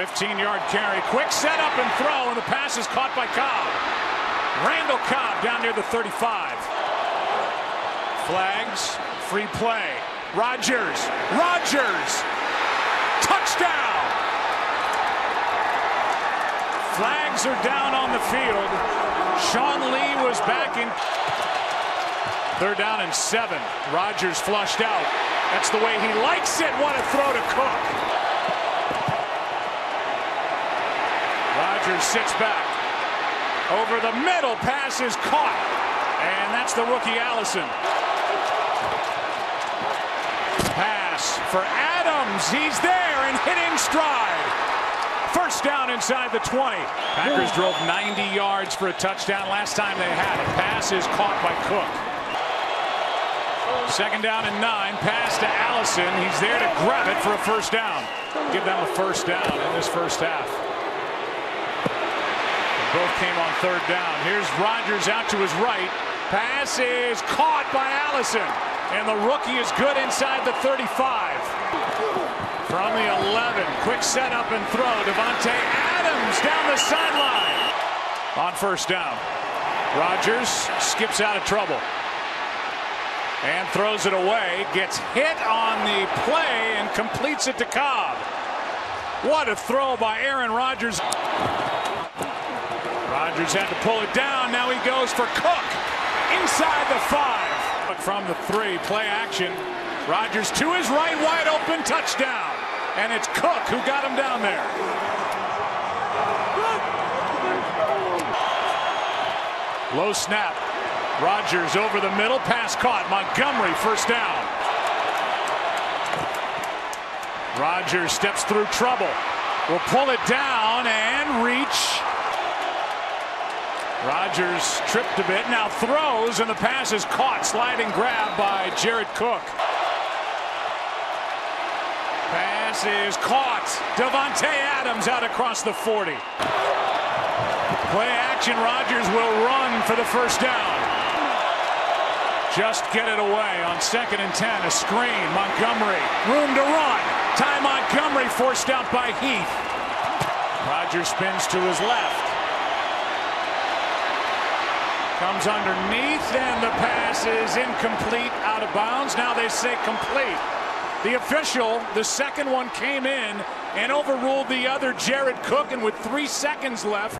15-yard carry. Quick setup and throw, and the pass is caught by Cobb. Randall Cobb down near the 35. Flags, free play. Rodgers, touchdown. Flags are down on the field. Sean Lee was back in. They're down in 7. Rodgers flushed out. That's the way he likes it. What a throw to Cook. Rodgers sits back. Over the middle, pass is caught. And that's the rookie Allison. Pass for Adams. He's there and hit in stride. First down inside the 20. Packers drove 90 yards for a touchdown last time they had it. Pass is caught by Cook. Second down and 9. Pass to Allison. He's there to grab it for a first down. Give them a first down in this first half. Both came on third down. Here's Rodgers out to his right. Pass is caught by Allison. And the rookie is good inside the 35. From the 11. Quick setup and throw. Davante Adams down the sideline. On first down. Rodgers skips out of trouble. And throws it away. Gets hit on the play and completes it to Cobb. What a throw by Aaron Rodgers. Rodgers had to pull it down. Now he goes for Cook. Inside the 5. From the 3, play action. Rodgers to his right, wide open, touchdown. And it's Cook who got him down there. Low snap. Rodgers over the middle, pass caught. Montgomery, first down. Rodgers steps through trouble. Will pull it down and reach. Rodgers tripped a bit, now throws, and the pass is caught. Sliding grab by Jared Cook. Pass is caught. Davante Adams out across the 40. Play action, Rodgers will run for the first down. Just get it away on second and 10. A screen. Montgomery, room to run. Ty Montgomery forced out by Heath. Rodgers spins to his left. Comes underneath, and the pass is incomplete, out of bounds. Now they say complete. The official, the second one, came in and overruled the other, Jared Cook, and with 3 seconds left.